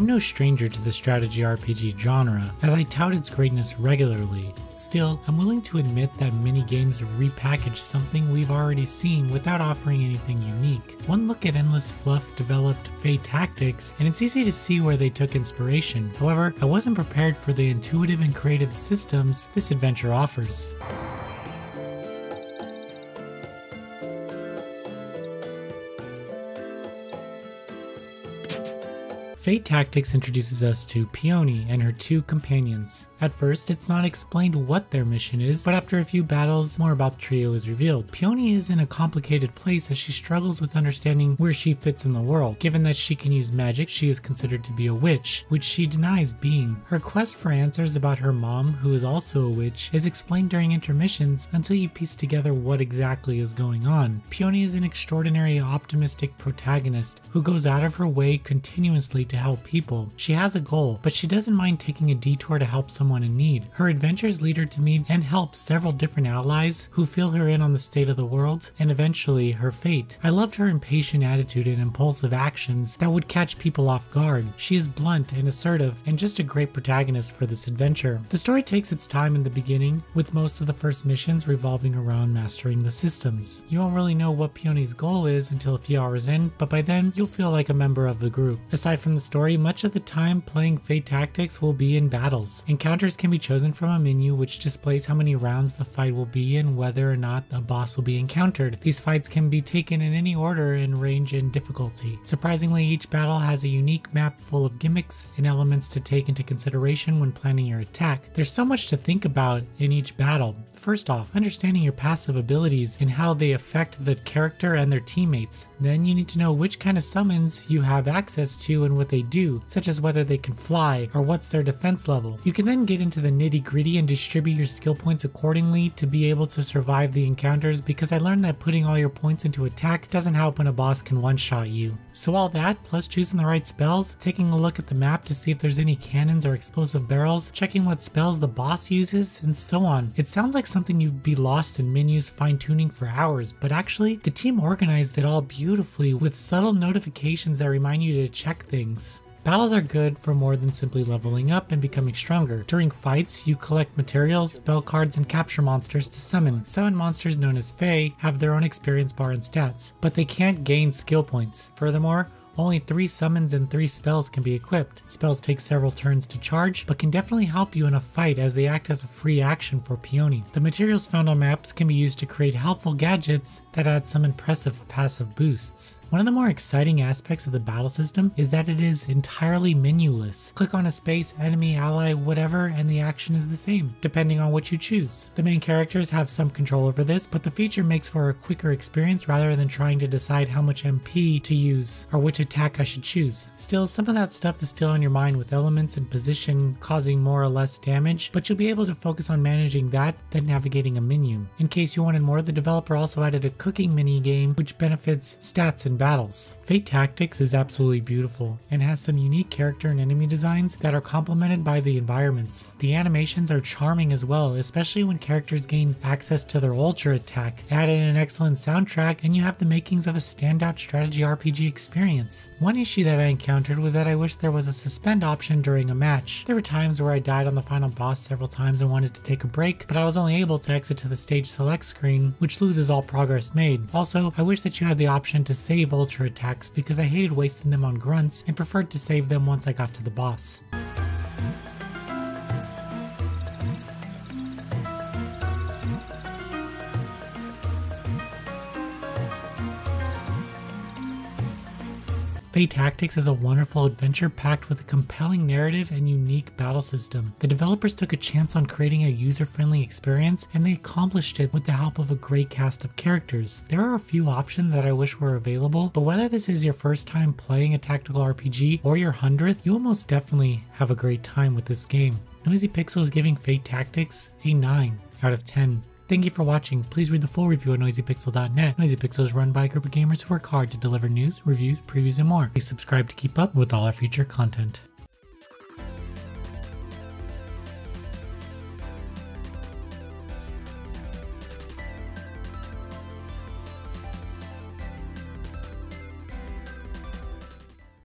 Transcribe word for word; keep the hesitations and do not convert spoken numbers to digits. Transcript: I'm no stranger to the strategy R P G genre, as I tout its greatness regularly. Still, I'm willing to admit that many games repackage something we've already seen without offering anything unique. One look at Endless Fluff developed Fae Tactics, and it's easy to see where they took inspiration. However, I wasn't prepared for the intuitive and creative systems this adventure offers. Fae Tactics introduces us to Peony and her two companions. At first, it's not explained what their mission is, but after a few battles, more about the trio is revealed. Peony is in a complicated place as she struggles with understanding where she fits in the world. Given that she can use magic, she is considered to be a witch, which she denies being. Her quest for answers about her mom, who is also a witch, is explained during intermissions until you piece together what exactly is going on. Peony is an extraordinary optimistic protagonist who goes out of her way continuously to help people. She has a goal, but she doesn't mind taking a detour to help someone in need. Her adventures lead her to meet and help several different allies who fill her in on the state of the world and eventually her fate. I loved her impatient attitude and impulsive actions that would catch people off guard. She is blunt and assertive and just a great protagonist for this adventure. The story takes its time in the beginning, with most of the first missions revolving around mastering the systems. You won't really know what Peony's goal is until a few hours in, but by then you'll feel like a member of the group. Aside from the story, much of the time playing Fae Tactics will be in battles. Encounters can be chosen from a menu which displays how many rounds the fight will be and whether or not a boss will be encountered. These fights can be taken in any order and range in difficulty. Surprisingly, each battle has a unique map full of gimmicks and elements to take into consideration when planning your attack. There's so much to think about in each battle. First off, understanding your passive abilities and how they affect the character and their teammates. Then you need to know which kind of summons you have access to and what they do, such as whether they can fly or what's their defense level. You can then get into the nitty-gritty and distribute your skill points accordingly to be able to survive the encounters, because I learned that putting all your points into attack doesn't help when a boss can one-shot you. So all that, plus choosing the right spells, taking a look at the map to see if there's any cannons or explosive barrels, checking what spells the boss uses, and so on. It sounds like something you'd be lost in menus fine-tuning for hours, but actually, the team organized it all beautifully with subtle notifications that remind you to check things. Battles are good for more than simply leveling up and becoming stronger. During fights, you collect materials, spell cards, and capture monsters to summon. Summon monsters known as Fae have their own experience bar and stats, but they can't gain skill points. Furthermore, only three summons and three spells can be equipped. Spells take several turns to charge, but can definitely help you in a fight as they act as a free action for Peony. The materials found on maps can be used to create helpful gadgets that add some impressive passive boosts. One of the more exciting aspects of the battle system is that it is entirely menuless. Click on a space, enemy, ally, whatever, and the action is the same, depending on what you choose. The main characters have some control over this, but the feature makes for a quicker experience rather than trying to decide how much M P to use or which attack I should choose. Still, some of that stuff is still on your mind, with elements and position causing more or less damage, but you'll be able to focus on managing that than navigating a menu. In case you wanted more, the developer also added a cooking mini game which benefits stats in battles. Fae Tactics is absolutely beautiful and has some unique character and enemy designs that are complemented by the environments. The animations are charming as well, especially when characters gain access to their ultra attack. Add in an excellent soundtrack and you have the makings of a standout strategy R P G experience. One issue that I encountered was that I wished there was a suspend option during a match. There were times where I died on the final boss several times and wanted to take a break, but I was only able to exit to the stage select screen, which loses all progress made. Also, I wish that you had the option to save ultra attacks, because I hated wasting them on grunts and preferred to save them once I got to the boss. Fae Tactics is a wonderful adventure packed with a compelling narrative and unique battle system. The developers took a chance on creating a user-friendly experience, and they accomplished it with the help of a great cast of characters. There are a few options that I wish were available, but whether this is your first time playing a tactical R P G or your hundredth, you will most definitely have a great time with this game. Noisy Pixel is giving Fae Tactics a nine out of ten. Thank you for watching. Please read the full review at noisy pixel dot net. Noisy Pixel is run by a group of gamers who work hard to deliver news, reviews, previews, and more. Please subscribe to keep up with all our future content.